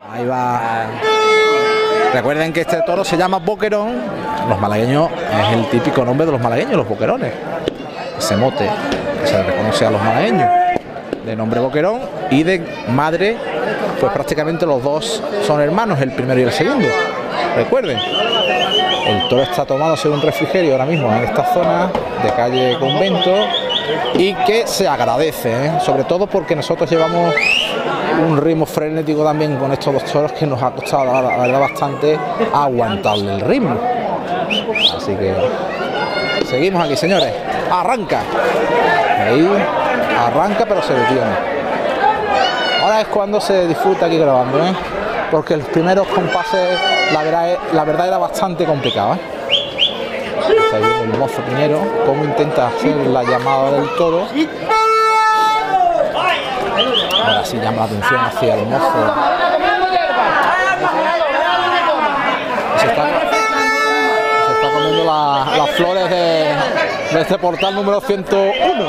Ahí va. Recuerden que este toro se llama Boquerón. Los malagueños, es el típico nombre de los malagueños, los boquerones. Ese mote que se reconoce a los malagueños. De nombre Boquerón y de madre, pues prácticamente los dos son hermanos, el primero y el segundo. Recuerden, el toro está tomándose un refrigerio ahora mismo en esta zona de calle Convento y que se agradece, sobre todo porque nosotros llevamos un ritmo frenético también con estos dos toros que nos ha costado, la verdad, bastante aguantarle el ritmo. Así que seguimos aquí, señores. Arranca. Ahí arranca, pero se detiene. Ahora es cuando se disfruta aquí grabando, porque los primeros compases, la verdad era bastante complicado. Está viendo el mozo Piñero cómo intenta hacer la llamada del toro. Ahora sí llama la atención hacia el mozo. Se está comiendo las flores de este portal número 101.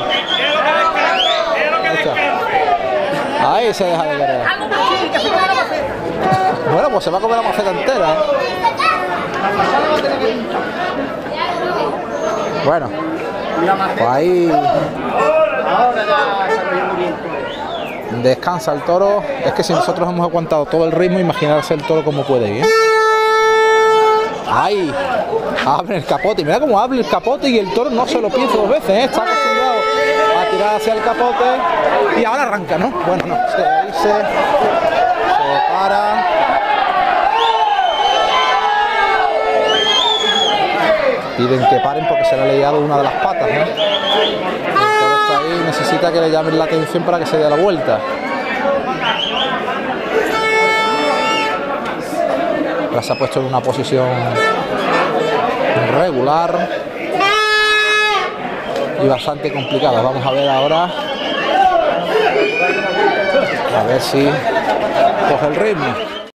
Ahí se deja de querer. Bueno, pues se va a comer la maceta entera. Bueno, pues ahí descansa el toro. Es que si nosotros hemos aguantado todo el ritmo, imaginarse el toro como puede ir. Ahí abre el capote, mira cómo abre el capote y el toro no se lo piensa dos veces, está acostumbrado a tirar hacia el capote y ahora arranca, ¿no? Bueno, no, ahí se para. Piden que paren porque se le ha leído una de las patas, ¿no? El toro está ahí, necesita que le llamen la atención para que se dé la vuelta. Ahora se ha puesto en una posición regular y bastante complicada. Vamos a ver ahora, a ver si coge el ritmo.